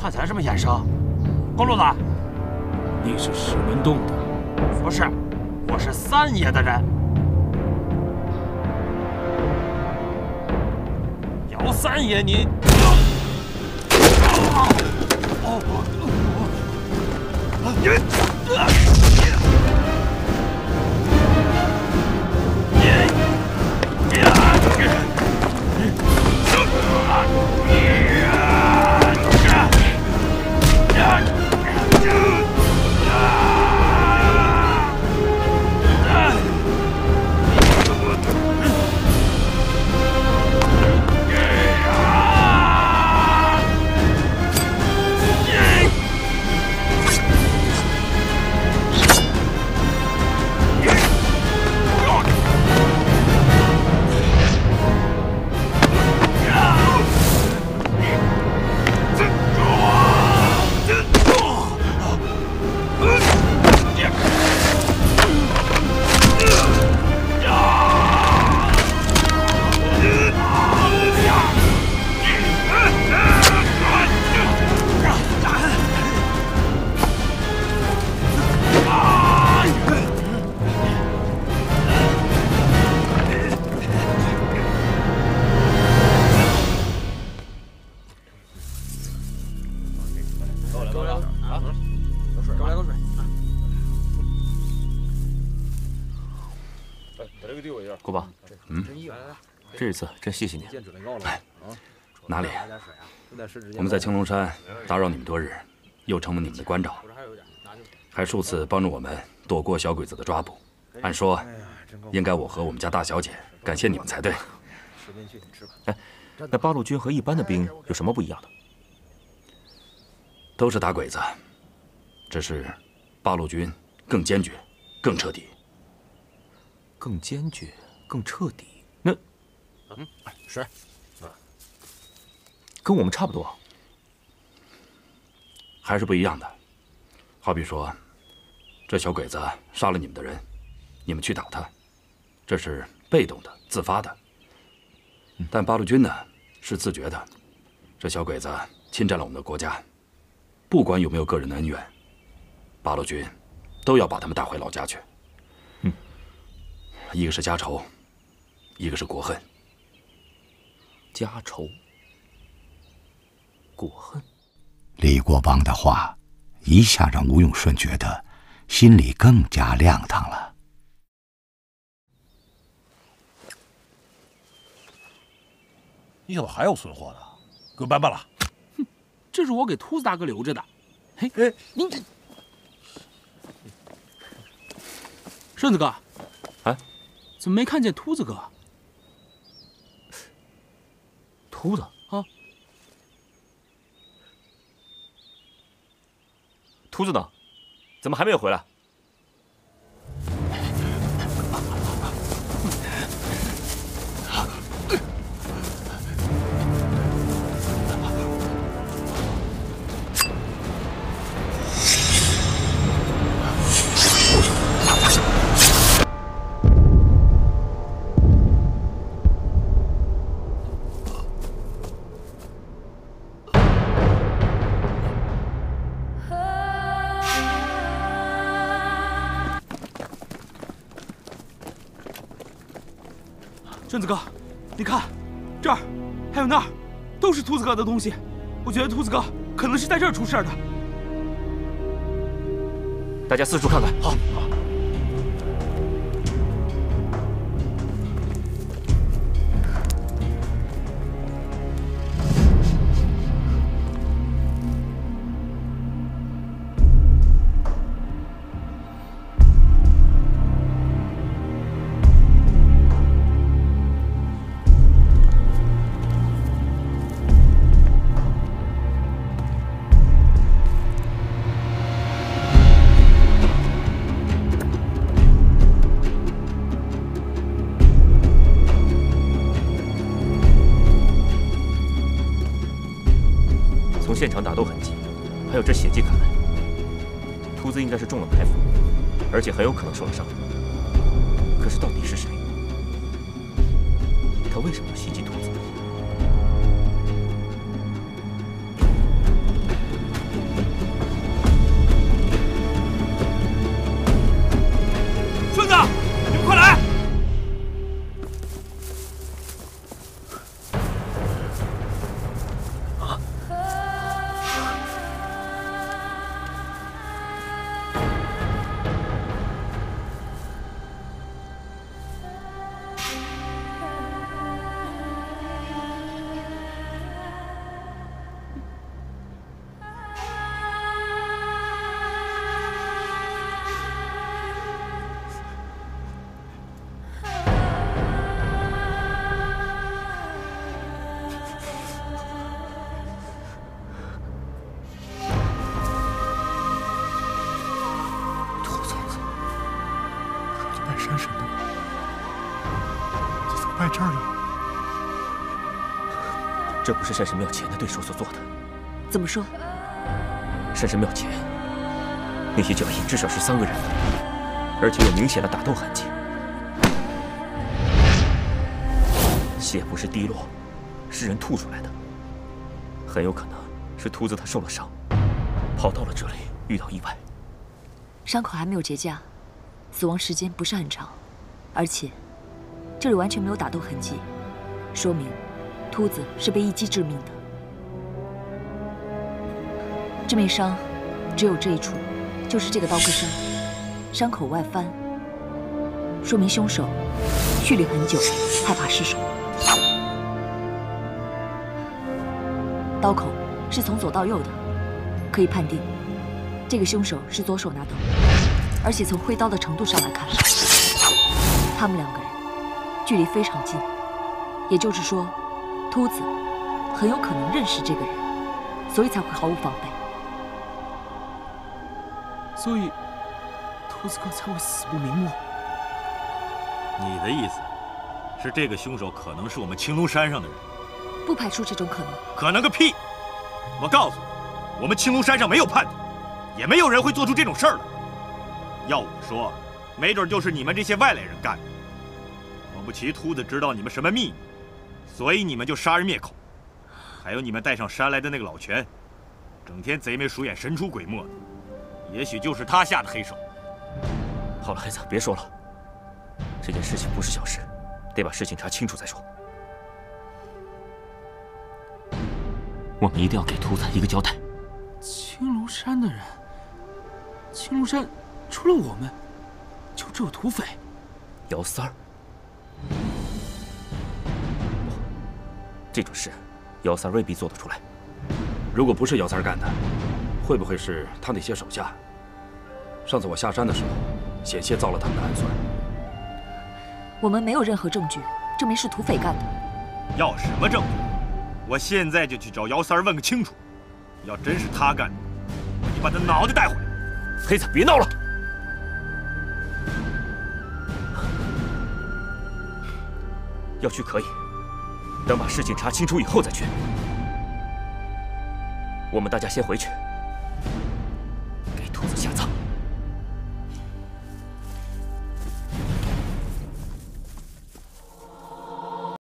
看咱什么眼熟？光路子，你是石门洞的？不是，我是三爷的人。姚三爷，你……你们！ 这次真谢谢你。哎，哪里？我们在青龙山打扰你们多日，又成了你们的关照，还数次帮助我们躲过小鬼子的抓捕。按说，应该我和我们家大小姐感谢你们才对。哎，那八路军和一般的兵有什么不一样的？都是打鬼子，只是八路军更坚决、更彻底。更坚决、更彻底。 嗯，是，跟我们差不多，还是不一样的。好比说，这小鬼子杀了你们的人，你们去打他，这是被动的、自发的。但八路军呢，是自觉的。这小鬼子侵占了我们的国家，不管有没有个人的恩怨，八路军都要把他们带回老家去。嗯，一个是家仇，一个是国恨。 家仇、国恨。李国邦的话一下让吴永顺觉得心里更加亮堂了。你怎么还有存货呢？给我搬搬了！哼，这是我给秃子大哥留着的。哎哎，你这……顺子哥，哎，怎么没看见秃子哥？ 秃子啊！秃子呢？怎么还没有回来？顺子哥，你看，这儿还有那儿，都是秃子哥的东西。我觉得秃子哥可能是在这儿出事的。大家四处看看。好。好 现场打斗痕迹，还有这血迹看来，秃子应该是中了埋伏，而且很有可能受了伤。可是到底是谁？他为什么要袭击秃子？摆这儿了。这不是山神庙前的对手所做的。怎么说？山神庙前那些脚印至少是3个人的，而且有明显的打斗痕迹，血不是滴落，是人吐出来的，很有可能是秃子他受了伤，跑到了这里遇到意外。伤口还没有结痂，死亡时间不是很长，而且。 这里完全没有打斗痕迹，说明秃子是被一击致命的。致命伤只有这一处，就是这个刀割伤，伤口外翻，说明凶手蓄力很久，害怕失手。刀口是从左到右的，可以判定这个凶手是左手拿刀，而且从挥刀的程度上来看，他们2个人。 距离非常近，也就是说，秃子很有可能认识这个人，所以才会毫无防备。所以，秃子哥才会死不瞑目。你的意思是，这个凶手可能是我们青龙山上的人？不排除这种可能。可能个屁！我告诉你，我们青龙山上没有叛徒，也没有人会做出这种事儿的。要我说，没准就是你们这些外来人干的。 不齐秃子知道你们什么秘密，所以你们就杀人灭口。还有你们带上山来的那个老泉，整天贼眉鼠眼、神出鬼没的，也许就是他下的黑手。好了，黑子，别说了，这件事情不是小事，得把事情查清楚再说。我们一定要给秃子一个交代。青龙山的人，青龙山除了我们，就只有土匪、姚三儿。 不，这种事，姚三未必做得出来。如果不是姚三干的，会不会是他那些手下？上次我下山的时候，险些遭了他们的暗算。我们没有任何证据证明是土匪干的。要什么证据？我现在就去找姚三问个清楚。要真是他干的，你把他脑袋带回来。黑子，别闹了。 要去可以，等把事情查清楚以后再去。我们大家先回去。